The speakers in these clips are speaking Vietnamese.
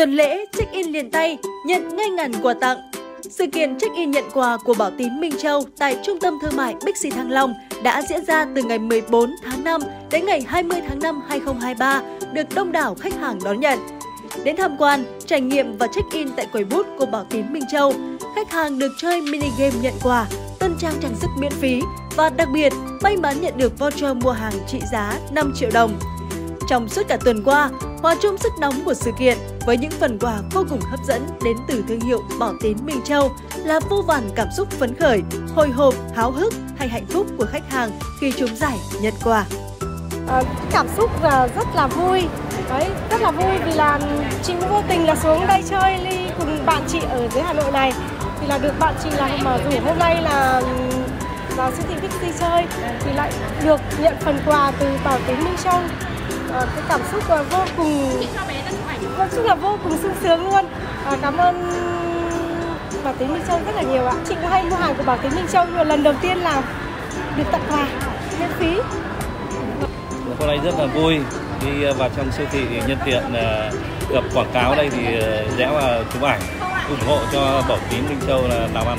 Tuần lễ check-in liền tay, nhận ngay ngàn quà tặng. Sự kiện check-in nhận quà của Bảo Tín Minh Châu tại Trung tâm Thương mại Big C Thăng Long đã diễn ra từ ngày 14 tháng 5 đến ngày 20 tháng 5 2023, được đông đảo khách hàng đón nhận. Đến tham quan, trải nghiệm và check-in tại quầy bút của Bảo Tín Minh Châu, khách hàng được chơi mini game nhận quà, tân trang trang sức miễn phí và đặc biệt may mắn nhận được voucher mua hàng trị giá 5 triệu đồng. Trong suốt cả tuần qua, hòa chung sức nóng của sự kiện với những phần quà vô cùng hấp dẫn đến từ thương hiệu Bảo Tín Minh Châu là vô vàn cảm xúc phấn khởi, hồi hộp, háo hức hay hạnh phúc của khách hàng khi trúng giải nhận quà. Cảm xúc rất là vui. Đấy, rất là vui vì là chị cũng vô tình là xuống đây chơi cùng bạn chị ở dưới Hà Nội này, thì là được bạn chị là mà rủ hôm nay là vào siêu thị Big C đi chơi thì lại được nhận phần quà từ Bảo Tín Minh Châu. Cái cảm xúc là vô cùng sung sướng luôn. Cảm ơn Bảo Tín Minh Châu rất là nhiều ạ. Chị cũng hay mua hàng của Bảo Tín Minh Châu, nhưng lần đầu tiên là được tặng quà miễn phí. Hôm nay rất là vui, đi vào trong siêu thị thì nhân tiện gặp quảng cáo đây thì rẽ vào chụp ảnh ủng hộ cho Bảo Tín Minh Châu là làm ăn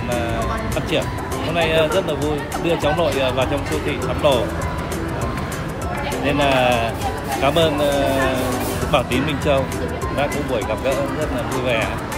phát triển. Hôm nay rất là vui, đưa cháu nội vào trong siêu thị sắm đồ, nên là cảm ơn Bảo Tín Minh Châu đã có buổi gặp gỡ rất là vui vẻ.